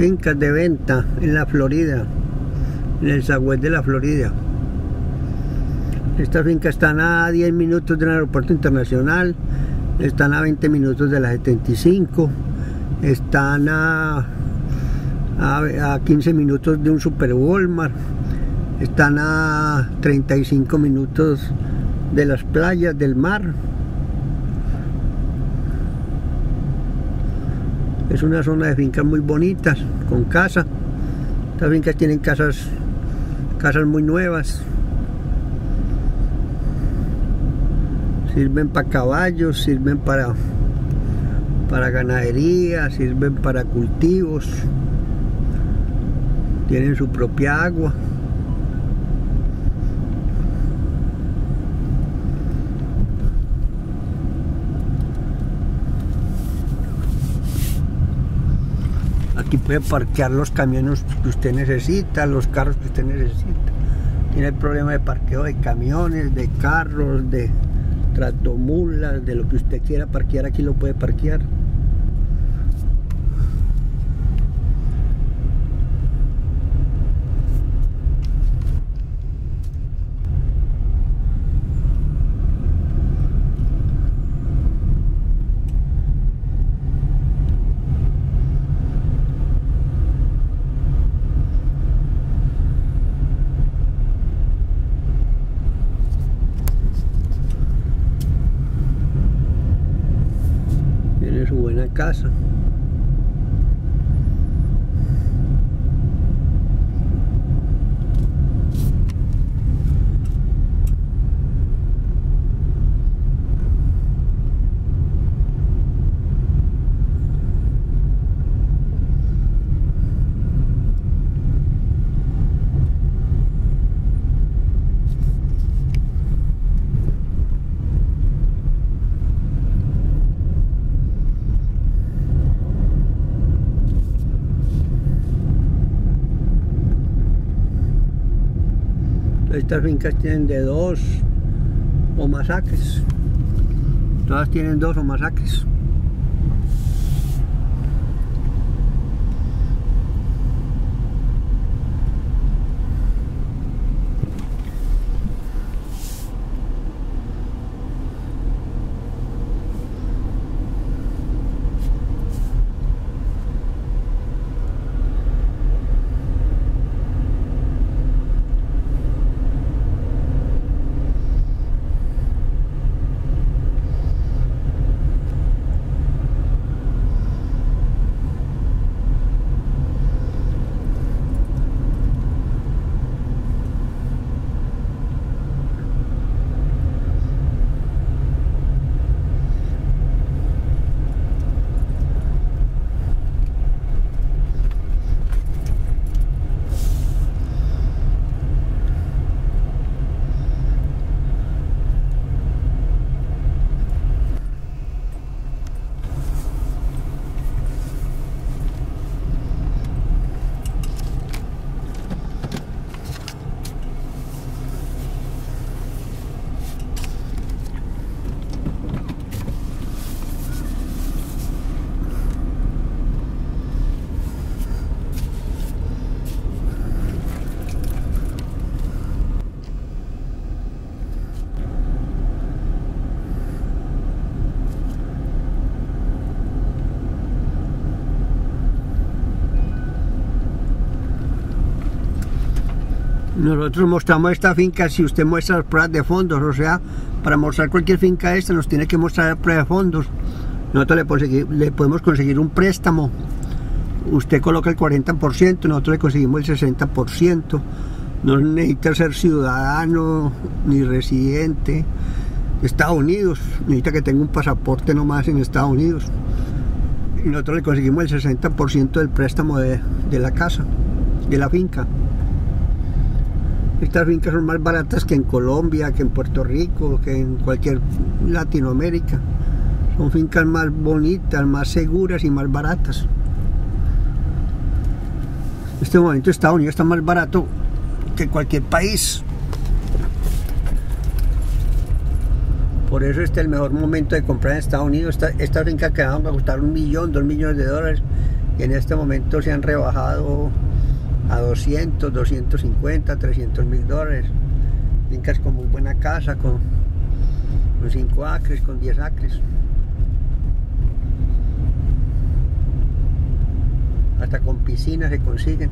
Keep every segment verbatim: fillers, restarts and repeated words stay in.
fincas de venta en la Florida, en el Sagüez de la Florida. Estas fincas están a diez minutos del aeropuerto internacional, están a veinte minutos de la setenta y cinco, están a, a, a quince minutos de un super Walmart, están a treinta y cinco minutos de las playas del mar. Es una zona de fincas muy bonitas, con casa. Estas fincas tienen casas, casas muy nuevas. Sirven para caballos, sirven para, para ganadería, sirven para cultivos. Tienen su propia agua. Aquí puede parquear los camiones que usted necesita, los carros que usted necesita. Tiene el problema de parqueo de camiones, de carros, de tractomulas, de lo que usted quiera parquear, aquí lo puede parquear. Su buena casa. Estas fincas tienen de dos o más acres. Todas tienen dos o más acres. Nosotros mostramos esta finca, si usted muestra las pruebas de fondos, o sea, para mostrar cualquier finca esta nos tiene que mostrar pruebas de fondos. Nosotros le, conseguir, le podemos conseguir un préstamo, usted coloca el cuarenta por ciento, nosotros le conseguimos el sesenta por ciento, no necesita ser ciudadano ni residente de Estados Unidos, necesita que tenga un pasaporte nomás en Estados Unidos. Y nosotros le conseguimos el sesenta por ciento del préstamo de, de la casa, de la finca. Estas fincas son más baratas que en Colombia, que en Puerto Rico, que en cualquier Latinoamérica. Son fincas más bonitas, más seguras y más baratas. En este momento Estados Unidos está más barato que cualquier país. Por eso este es el mejor momento de comprar en Estados Unidos. Esta, esta finca que van a costar un millón, dos millones de dólares. que en este momento se han rebajado a doscientos, doscientos cincuenta, trescientos mil dólares. Fincas con muy buena casa, con cinco acres, con diez acres. Hasta con piscinas se consiguen.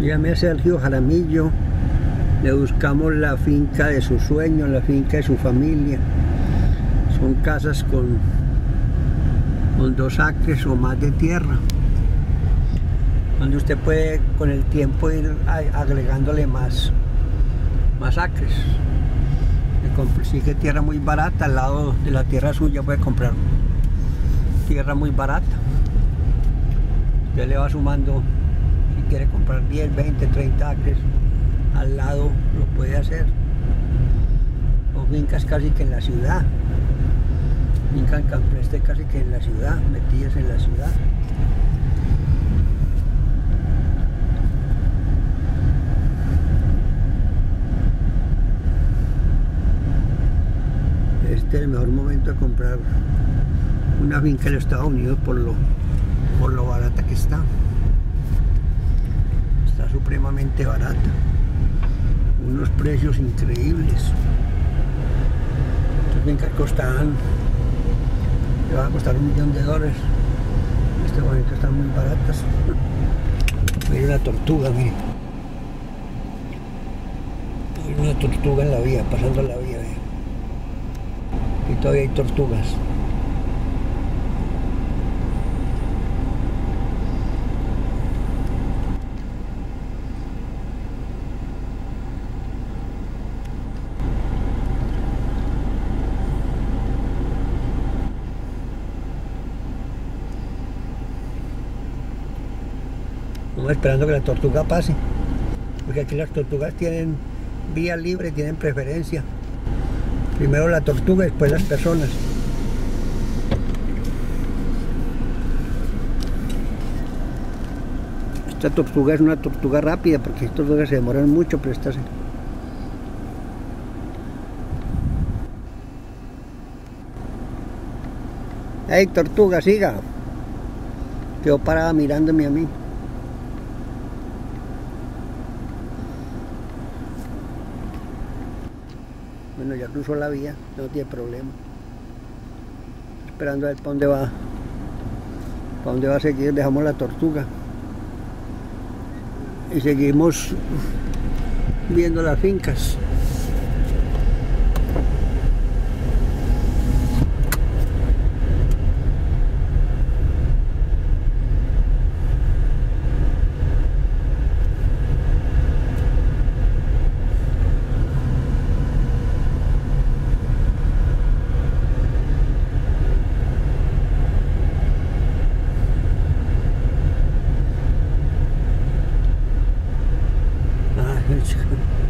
Dígame Sergio Jaramillo, le buscamos la finca de sus sueños, la finca de su familia. Son casas con, con dos acres o más de tierra, donde usted puede con el tiempo ir agregándole más, más acres. Le consigue tierra muy barata, al lado de la tierra suya puede comprar tierra muy barata. Usted le va sumando. Quiere comprar diez, veinte, treinta acres al lado, lo puede hacer. O fincas casi que en la ciudad, fincas campestre casi que en la ciudad, metidas en la ciudad. Este es el mejor momento de comprar una finca en los Estados Unidos por lo, por lo barata que está. Está supremamente barata, unos precios increíbles. Estas fincas costaban, le van a costar un millón de dólares. En este momento están muy baratas. Mira una tortuga, mire. Mira una tortuga en la vía, pasando la vía. Mire. Y todavía hay tortugas. Esperando que la tortuga pase, porque aquí las tortugas tienen vía libre, tienen preferencia. Primero la tortuga y después las personas. Esta tortuga es una tortuga rápida porque estas tortugas se demoran mucho, pero estas... ¡Ey, tortuga, siga! Quedó parada mirándome a mí. Bueno, ya cruzó la vía, no tiene problema. Esperando a ver para dónde va. Para dónde va a seguir, dejamos la tortuga. Y seguimos viendo las fincas. noche.